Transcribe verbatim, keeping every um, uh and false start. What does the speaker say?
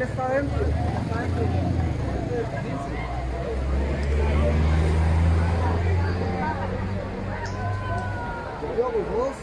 Weidefall. Gracias.